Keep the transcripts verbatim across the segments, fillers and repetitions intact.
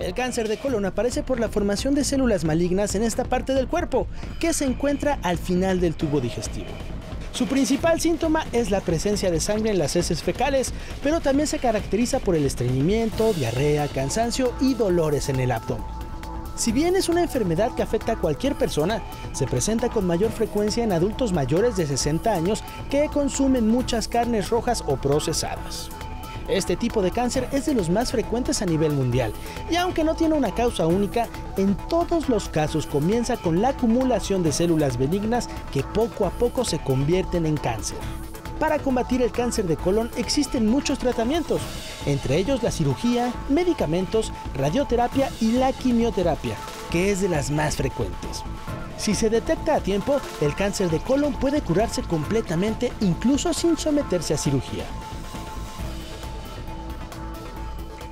El cáncer de colon aparece por la formación de células malignas en esta parte del cuerpo, que se encuentra al final del tubo digestivo. Su principal síntoma es la presencia de sangre en las heces fecales, pero también se caracteriza por el estreñimiento, diarrea, cansancio y dolores en el abdomen. Si bien es una enfermedad que afecta a cualquier persona, se presenta con mayor frecuencia en adultos mayores de sesenta años que consumen muchas carnes rojas o procesadas. Este tipo de cáncer es de los más frecuentes a nivel mundial, y aunque no tiene una causa única, en todos los casos comienza con la acumulación de células benignas que poco a poco se convierten en cáncer. Para combatir el cáncer de colon existen muchos tratamientos, entre ellos la cirugía, medicamentos, radioterapia y la quimioterapia, que es de las más frecuentes. Si se detecta a tiempo, el cáncer de colon puede curarse completamente, incluso sin someterse a cirugía.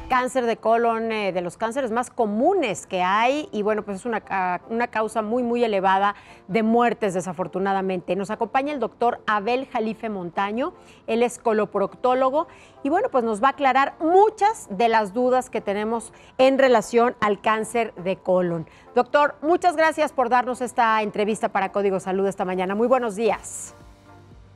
Cáncer de colon, eh, de los cánceres más comunes que hay, y bueno, pues es una, una causa muy, muy elevada de muertes, desafortunadamente. Nos acompaña el doctor Abel Jalife Montaño, él es coloproctólogo, y bueno, pues nos va a aclarar muchas de las dudas que tenemos en relación al cáncer de colon. Doctor, muchas gracias por darnos esta entrevista para Código Salud esta mañana. Muy buenos días.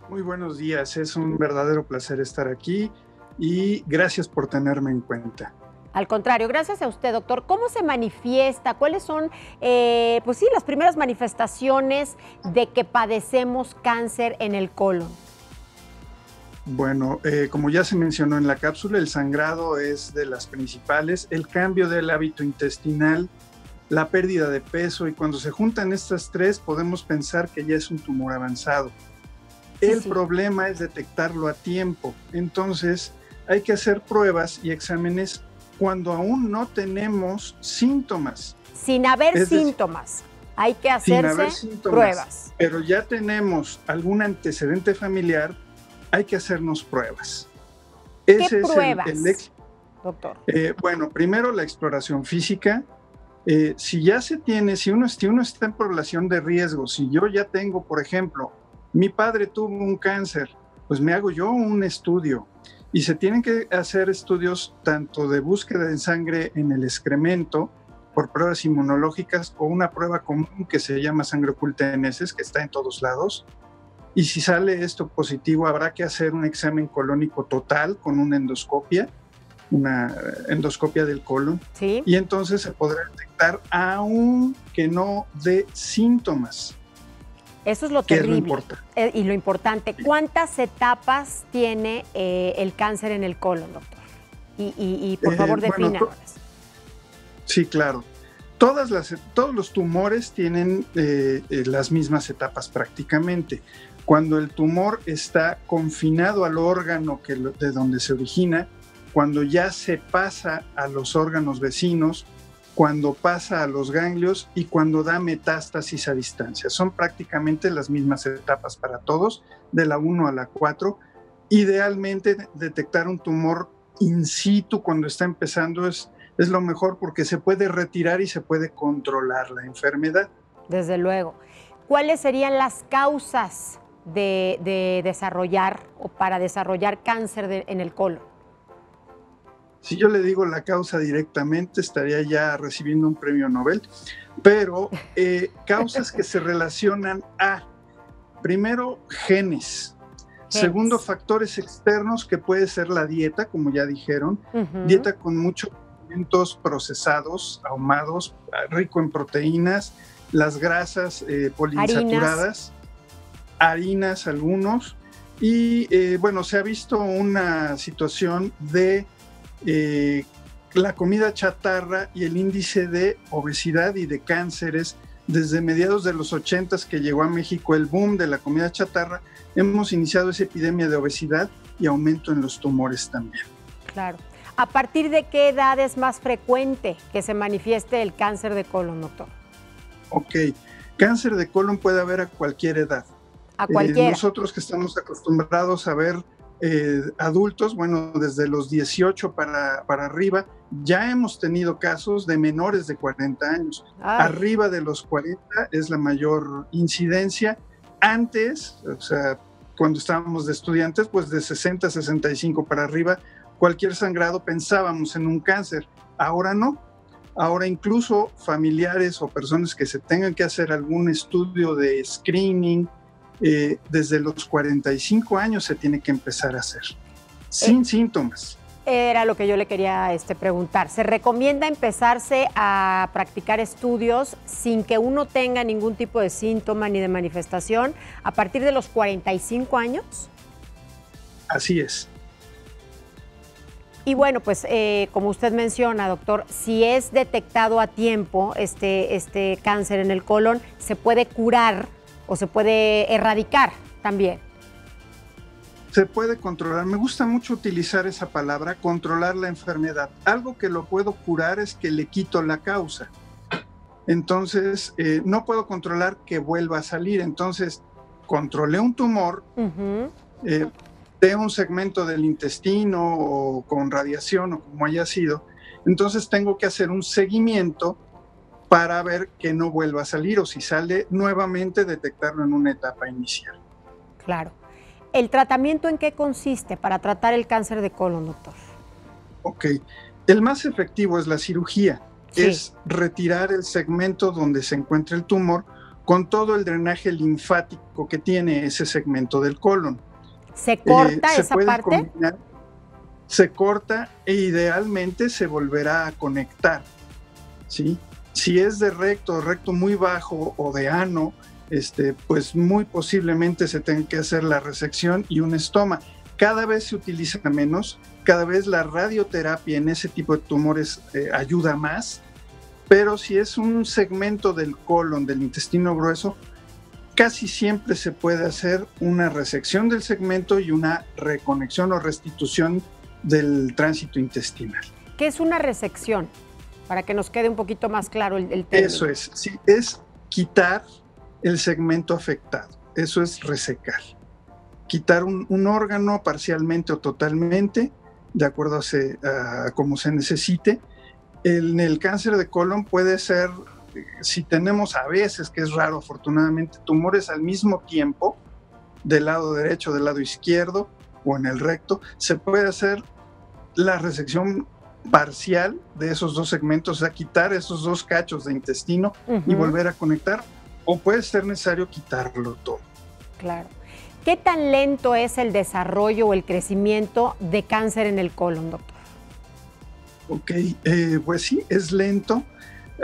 Muy buenos días, es un verdadero placer estar aquí. Y gracias por tenerme en cuenta. Al contrario, gracias a usted, doctor. ¿Cómo se manifiesta? ¿Cuáles son eh, pues sí, las primeras manifestaciones de que padecemos cáncer en el colon? Bueno, eh, como ya se mencionó en la cápsula, el sangrado es de las principales, el cambio del hábito intestinal, la pérdida de peso, y cuando se juntan estas tres podemos pensar que ya es un tumor avanzado. El sí, sí. problema es detectarlo a tiempo, entonces hay que hacer pruebas y exámenes cuando aún no tenemos síntomas. Sin haber es síntomas, decir, hay que hacerse síntomas, pruebas. Pero ya tenemos algún antecedente familiar, hay que hacernos pruebas. ¿Qué Ese pruebas, es el, el ex... doctor? Eh, bueno, primero la exploración física. Eh, si ya se tiene, si uno, si uno está en población de riesgo, si yo ya tengo, por ejemplo, mi padre tuvo un cáncer, pues me hago yo un estudio. Y se tienen que hacer estudios tanto de búsqueda de sangre en el excremento por pruebas inmunológicas o una prueba común que se llama sangre oculta en heces, que está en todos lados. Y si sale esto positivo, habrá que hacer un examen colónico total con una endoscopia, una endoscopia del colon. ¿Sí? Y entonces se podrá detectar aunque no dé síntomas. Eso es lo terrible eh, y lo importante. ¿Cuántas etapas tiene eh, el cáncer en el colon, doctor? Y, y, y por favor, eh, defina. Bueno, sí, claro. Todas las, todos los tumores tienen eh, eh, las mismas etapas prácticamente. Cuando el tumor está confinado al órgano que, de donde se origina, cuando ya se pasa a los órganos vecinos, cuando pasa a los ganglios y cuando da metástasis a distancia. Son prácticamente las mismas etapas para todos, de la uno a la cuatro. Idealmente, detectar un tumor in situ cuando está empezando es, es lo mejor, porque se puede retirar y se puede controlar la enfermedad. Desde luego. ¿Cuáles serían las causas de, de desarrollar o para desarrollar cáncer de, en el colon? Si yo le digo la causa directamente, estaría ya recibiendo un premio Nobel, pero eh, causas que se relacionan a, primero, genes, genes. Segundo, factores externos, que puede ser la dieta, como ya dijeron, uh-huh. dieta con muchos alimentos procesados, ahumados, rico en proteínas, las grasas eh, poliinsaturadas, harinas, harinas algunos, y eh, bueno, se ha visto una situación de Eh, la comida chatarra y el índice de obesidad y de cánceres. Desde mediados de los ochentas, que llegó a México el boom de la comida chatarra, hemos iniciado esa epidemia de obesidad y aumento en los tumores también. Claro. ¿A partir de qué edad es más frecuente que se manifieste el cáncer de colon, doctor? Ok, cáncer de colon puede haber a cualquier edad. A cualquier. Eh, nosotros que estamos acostumbrados a ver Eh, adultos, bueno, desde los dieciocho para, para arriba, ya hemos tenido casos de menores de cuarenta años. Ay. Arriba de los cuarenta es la mayor incidencia. Antes, o sea, cuando estábamos de estudiantes, pues de sesenta a sesenta y cinco para arriba, cualquier sangrado pensábamos en un cáncer. Ahora no. Ahora, incluso familiares o personas que se tengan que hacer algún estudio de screening, eh, desde los cuarenta y cinco años se tiene que empezar a hacer, sin eh, síntomas. Era lo que yo le quería este, preguntar. ¿Se recomienda empezarse a practicar estudios sin que uno tenga ningún tipo de síntoma ni de manifestación a partir de los cuarenta y cinco años? Así es. Y bueno, pues eh, como usted menciona, doctor, si es detectado a tiempo este, este cáncer en el colon, ¿se puede curar o se puede erradicar también? Se puede controlar. Me gusta mucho utilizar esa palabra, controlar la enfermedad. Algo que lo puedo curar es que le quito la causa. Entonces, eh, no puedo controlar que vuelva a salir. Entonces, controlé un tumor, uh-huh. eh, de un segmento del intestino o con radiación o como haya sido, entonces tengo que hacer un seguimiento para ver que no vuelva a salir, o si sale nuevamente, detectarlo en una etapa inicial. Claro. ¿El tratamiento en qué consiste para tratar el cáncer de colon, doctor? Ok. El más efectivo es la cirugía. Sí. Es retirar el segmento donde se encuentra el tumor con todo el drenaje linfático que tiene ese segmento del colon. ¿Se corta eh, esa se parte? Combinar, se corta e idealmente se volverá a conectar, ¿sí? Si es de recto, recto muy bajo o de ano, este, pues muy posiblemente se tenga que hacer la resección y un estoma. Cada vez se utiliza menos, cada vez la radioterapia en ese tipo de tumores eh, ayuda más, pero si es un segmento del colon, del intestino grueso, casi siempre se puede hacer una resección del segmento y una reconexión o restitución del tránsito intestinal. ¿Qué es una resección? Para que nos quede un poquito más claro el, el término. Eso es, sí, es quitar el segmento afectado, eso es resecar. Quitar un, un órgano parcialmente o totalmente, de acuerdo a, se, a como se necesite. En el cáncer de colon puede ser... Si tenemos a veces, que es raro afortunadamente, tumores al mismo tiempo, del lado derecho, del lado izquierdo o en el recto, se puede hacer la resección parcial de esos dos segmentos, o sea, quitar esos dos cachos de intestino uh-huh. y volver a conectar, o puede ser necesario quitarlo todo. Claro. ¿Qué tan lento es el desarrollo o el crecimiento de cáncer en el colon, doctor? Ok, eh, pues sí, es lento.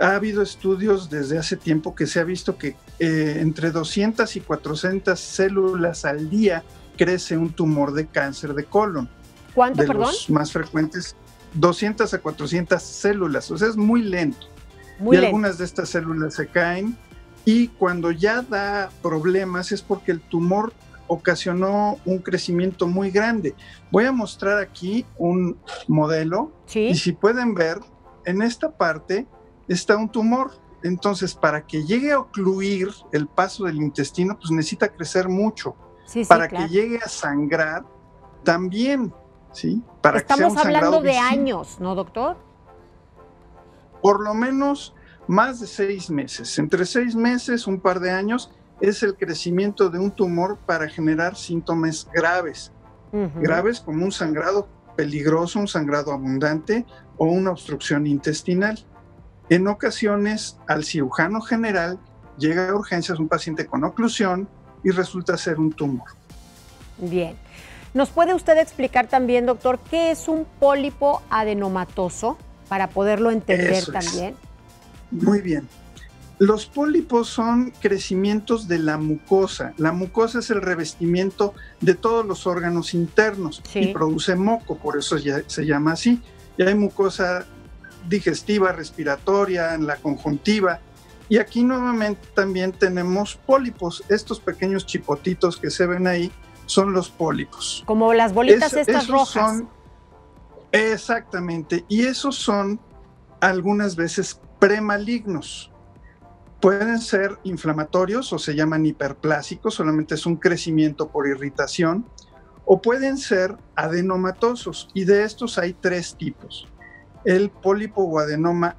Ha habido estudios desde hace tiempo que se ha visto que eh, entre doscientas y cuatrocientas células al día crece un tumor de cáncer de colon. ¿Cuánto, de perdón? Los más frecuentes, doscientas a cuatrocientas células, o sea, es muy lento. Muy y lento. Algunas de estas células se caen, y cuando ya da problemas es porque el tumor ocasionó un crecimiento muy grande. Voy a mostrar aquí un modelo, ¿sí? Y si pueden ver, en esta parte... está un tumor, entonces para que llegue a ocluir el paso del intestino, pues necesita crecer mucho, sí, sí, para claro. que llegue a sangrar también, ¿sí? Para Estamos que sea un hablando de visible. Años, ¿no, doctor? Por lo menos más de seis meses, entre seis meses, un par de años, es el crecimiento de un tumor para generar síntomas graves, uh-huh. graves como un sangrado peligroso, un sangrado abundante o una obstrucción intestinal. En ocasiones, al cirujano general llega a urgencias un paciente con oclusión y resulta ser un tumor. Bien. ¿Nos puede usted explicar también, doctor, qué es un pólipo adenomatoso para poderlo entender Eso también? Es. Muy bien. Los pólipos son crecimientos de la mucosa. La mucosa es el revestimiento de todos los órganos internos, sí. y produce moco, por eso ya se llama así. Ya hay mucosa digestiva, respiratoria, en la conjuntiva, y aquí nuevamente también tenemos pólipos. Estos pequeños chipotitos que se ven ahí son los pólipos. Como las bolitas es, estas rojas. Son, exactamente, y esos son algunas veces premalignos. Pueden ser inflamatorios o se llaman hiperplásicos, solamente es un crecimiento por irritación, o pueden ser adenomatosos, y de estos hay tres tipos. El pólipo o adenoma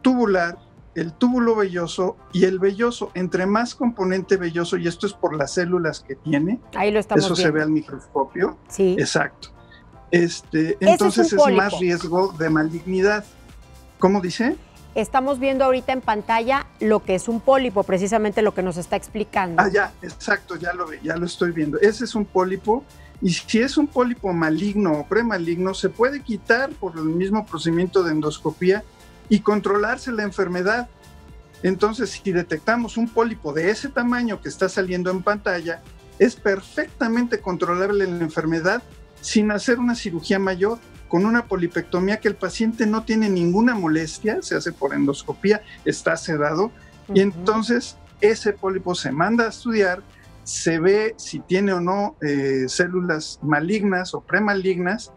tubular, el túbulo velloso y el velloso. Entre más componente velloso, y esto es por las células que tiene. Ahí lo estamos viendo. Eso se ve al microscopio. Sí. Exacto. Este, entonces es, es más riesgo de malignidad. ¿Cómo dice? Estamos viendo ahorita en pantalla lo que es un pólipo, precisamente lo que nos está explicando. Ah, ya, exacto, ya lo, ya lo estoy viendo. Ese es un pólipo, y si es un pólipo maligno o premaligno, se puede quitar por el mismo procedimiento de endoscopía y controlarse la enfermedad. Entonces, si detectamos un pólipo de ese tamaño que está saliendo en pantalla, es perfectamente controlable la enfermedad sin hacer una cirugía mayor, con una polipectomía que el paciente no tiene ninguna molestia, se hace por endoscopía, está sedado, uh-huh. y entonces ese pólipo se manda a estudiar, se ve si tiene o no eh, células malignas o premalignas,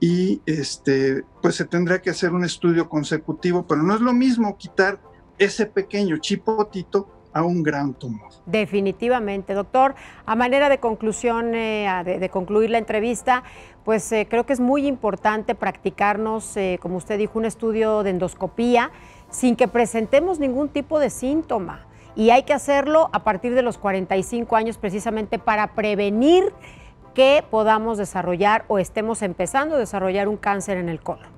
y este, pues se tendrá que hacer un estudio consecutivo, pero no es lo mismo quitar ese pequeño chipotito a un gran tumor. Definitivamente, doctor. A manera de conclusión, eh, de, de concluir la entrevista, pues eh, creo que es muy importante practicarnos, eh, como usted dijo, un estudio de endoscopía sin que presentemos ningún tipo de síntoma. Y hay que hacerlo a partir de los cuarenta y cinco años precisamente para prevenir que podamos desarrollar o estemos empezando a desarrollar un cáncer en el colon.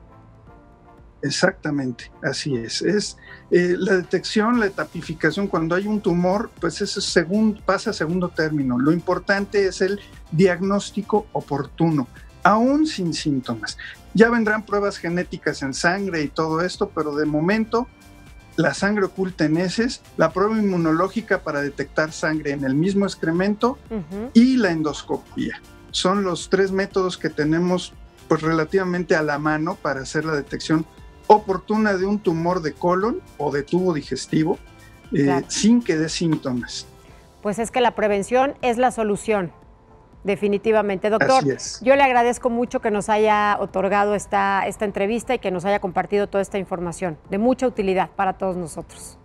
Exactamente, así es. Es eh, la detección, la etapificación, cuando hay un tumor, pues eso es según, pasa a segundo término. Lo importante es el diagnóstico oportuno, aún sin síntomas. Ya vendrán pruebas genéticas en sangre y todo esto, pero de momento la sangre oculta en heces, la prueba inmunológica para detectar sangre en el mismo excremento uh-huh. y la endoscopía. Son los tres métodos que tenemos pues relativamente a la mano para hacer la detección oportuna de un tumor de colon o de tubo digestivo, eh, claro. sin que dé síntomas. Pues es que la prevención es la solución, definitivamente. Doctor, yo le agradezco mucho que nos haya otorgado esta, esta entrevista y que nos haya compartido toda esta información de mucha utilidad para todos nosotros.